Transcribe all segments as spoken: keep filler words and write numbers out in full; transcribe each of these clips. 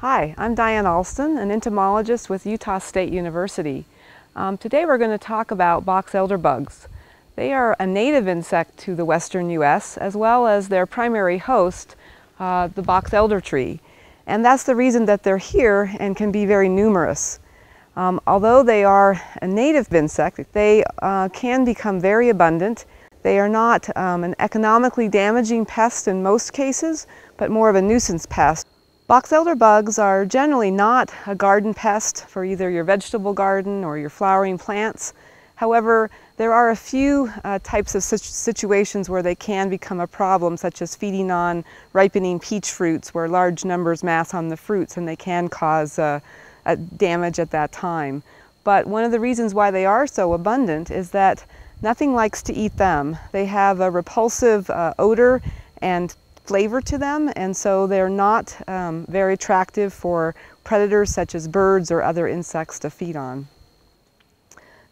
Hi, I'm Diane Alston, an entomologist with Utah State University. Um, today we're going to talk about boxelder bugs. They are a native insect to the western U S as well as their primary host, uh, the boxelder tree. And that's the reason that they're here and can be very numerous. Um, although they are a native insect, they uh, can become very abundant. They are not um, an economically damaging pest in most cases, but more of a nuisance pest. Boxelder bugs are generally not a garden pest for either your vegetable garden or your flowering plants. However, there are a few uh, types of situations where they can become a problem, such as feeding on ripening peach fruits where large numbers mass on the fruits and they can cause uh, uh, damage at that time. But one of the reasons why they are so abundant is that nothing likes to eat them. They have a repulsive uh, odor and flavor to them, and so they're not um, very attractive for predators such as birds or other insects to feed on.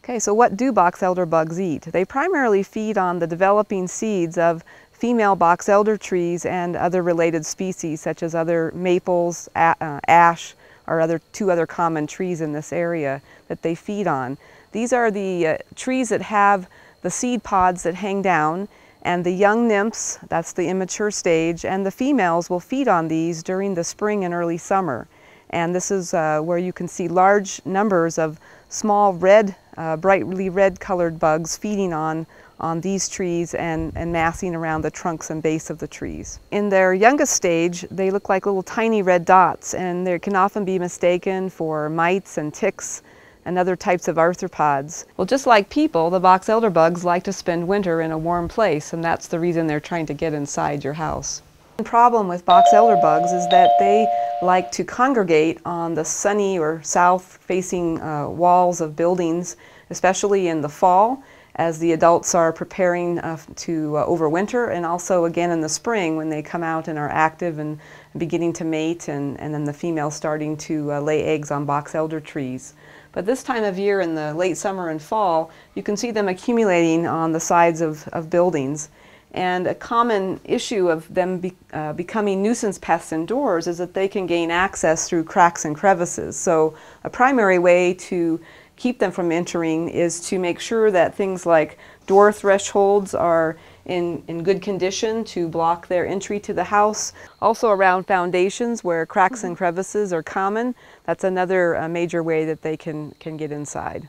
Okay, so what do boxelder bugs eat? They primarily feed on the developing seeds of female boxelder trees and other related species such as other maples, ash, or other two other common trees in this area that they feed on. These are the uh, trees that have the seed pods that hang down, and the young nymphs, that's the immature stage, and the females will feed on these during the spring and early summer. And this is uh, where you can see large numbers of small red, uh, brightly red colored bugs feeding on, on these trees and, and massing around the trunks and base of the trees. In their youngest stage, they look like little tiny red dots, and they can often be mistaken for mites and ticks and other types of arthropods. Well, just like people, the boxelder bugs like to spend winter in a warm place, and that's the reason they're trying to get inside your house. The problem with boxelder bugs is that they like to congregate on the sunny or south-facing uh, walls of buildings, especially in the fall, as the adults are preparing uh, to uh, overwinter, and also again in the spring when they come out and are active and beginning to mate, and, and then the females starting to uh, lay eggs on boxelder trees. But this time of year, in the late summer and fall, you can see them accumulating on the sides of, of buildings. And a common issue of them be, uh, becoming nuisance pests indoors is that they can gain access through cracks and crevices. So a primary way to keep them from entering is to make sure that things like door thresholds are in, in good condition to block their entry to the house. Also around foundations where cracks and crevices are common, that's another uh, major way that they can, can get inside.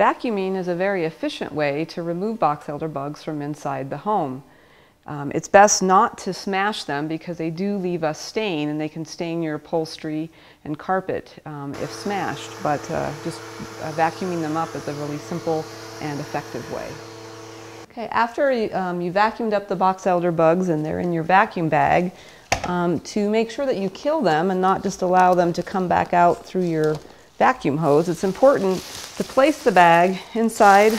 Vacuuming is a very efficient way to remove boxelder bugs from inside the home. Um, it's best not to smash them because they do leave a stain, and they can stain your upholstery and carpet um, if smashed, but uh, just uh, vacuuming them up is a really simple and effective way. Okay, after um, you vacuumed up the boxelder bugs and they're in your vacuum bag, um, to make sure that you kill them and not just allow them to come back out through your vacuum hose, it's important to place the bag inside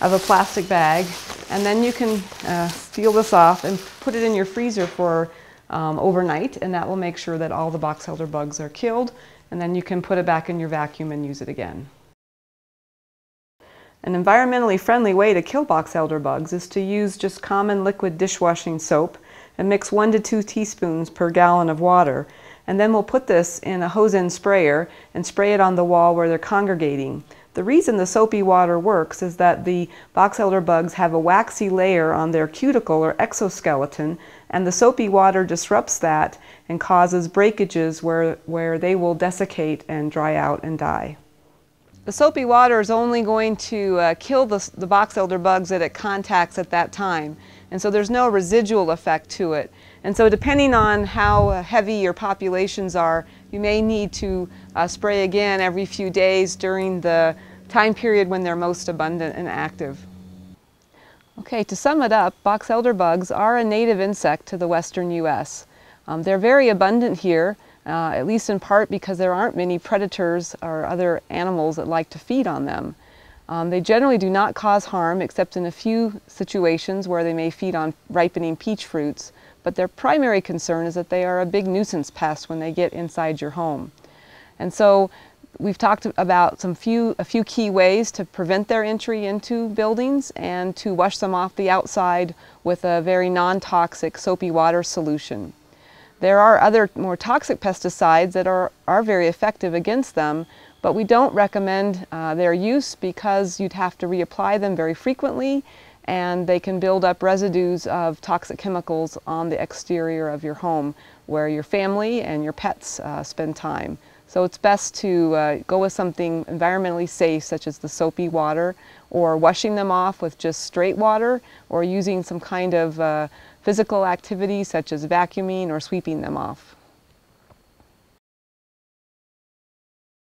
of a plastic bag, and then you can uh, seal this off and put it in your freezer for um, overnight, and that will make sure that all the boxelder bugs are killed, and then you can put it back in your vacuum and use it again. An environmentally friendly way to kill boxelder bugs is to use just common liquid dishwashing soap and mix one to two teaspoons per gallon of water, and then we'll put this in a hose-end sprayer and spray it on the wall where they're congregating. The reason the soapy water works is that the boxelder bugs have a waxy layer on their cuticle or exoskeleton, and the soapy water disrupts that and causes breakages where, where they will desiccate and dry out and die. The soapy water is only going to uh, kill the, the boxelder bugs that it contacts at that time, and so there's no residual effect to it. And so depending on how heavy your populations are, you may need to uh, spray again every few days during the time period when they're most abundant and active. Okay, to sum it up, boxelder bugs are a native insect to the western U S Um, they're very abundant here, uh, at least in part because there aren't many predators or other animals that like to feed on them. Um, they generally do not cause harm except in a few situations where they may feed on ripening peach fruits, but their primary concern is that they are a big nuisance pest when they get inside your home. And so we've talked about some few, a few key ways to prevent their entry into buildings and to wash them off the outside with a very non-toxic soapy water solution. There are other more toxic pesticides that are, are very effective against them, but we don't recommend uh, their use because you'd have to reapply them very frequently, and they can build up residues of toxic chemicals on the exterior of your home where your family and your pets uh, spend time. So it's best to uh, go with something environmentally safe, such as the soapy water, or washing them off with just straight water, or using some kind of uh, physical activity such as vacuuming or sweeping them off.